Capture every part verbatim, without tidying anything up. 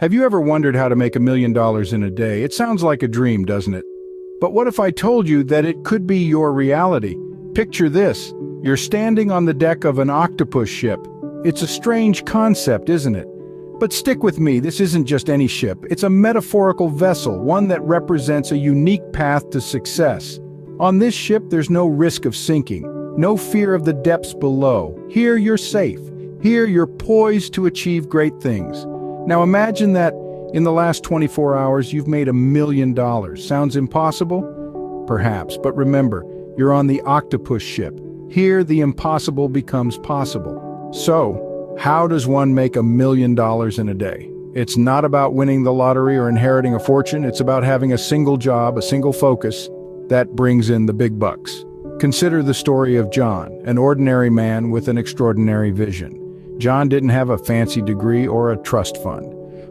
Have you ever wondered how to make a million dollars in a day? It sounds like a dream, doesn't it? But what if I told you that it could be your reality? Picture this. You're standing on the deck of an octopus ship. It's a strange concept, isn't it? But stick with me, this isn't just any ship. It's a metaphorical vessel, one that represents a unique path to success. On this ship, there's no risk of sinking, no fear of the depths below. Here, you're safe. Here, you're poised to achieve great things. Now imagine that in the last twenty-four hours you've made a million dollars. Sounds impossible? Perhaps, but remember, you're on the octopus ship. Here the impossible becomes possible. So, how does one make a million dollars in a day? It's not about winning the lottery or inheriting a fortune, it's about having a single job, a single focus, that brings in the big bucks. Consider the story of John, an ordinary man with an extraordinary vision. John didn't have a fancy degree or a trust fund.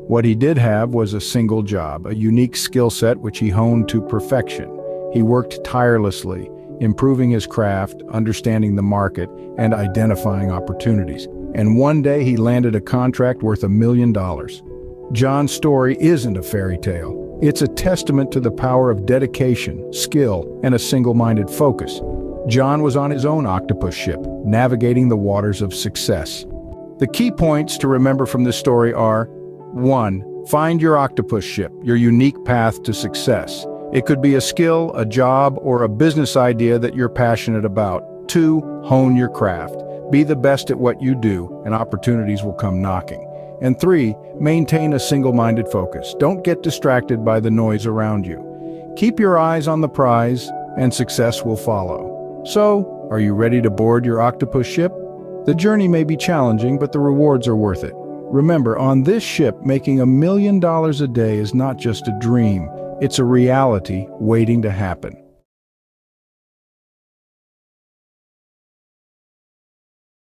What he did have was a single job, a unique skill set which he honed to perfection. He worked tirelessly, improving his craft, understanding the market, and identifying opportunities. And one day he landed a contract worth a million dollars. John's story isn't a fairy tale. It's a testament to the power of dedication, skill, and a single-minded focus. John was on his own octopus ship, navigating the waters of success. The key points to remember from this story are: one. Find your octopus ship, your unique path to success. It could be a skill, a job, or a business idea that you're passionate about. two. Hone your craft. Be the best at what you do, and opportunities will come knocking. And three. Maintain a single-minded focus. Don't get distracted by the noise around you. Keep your eyes on the prize, and success will follow. So, are you ready to board your octopus ship? The journey may be challenging, but the rewards are worth it. Remember, on this ship, making a million dollars a day is not just a dream, it's a reality waiting to happen.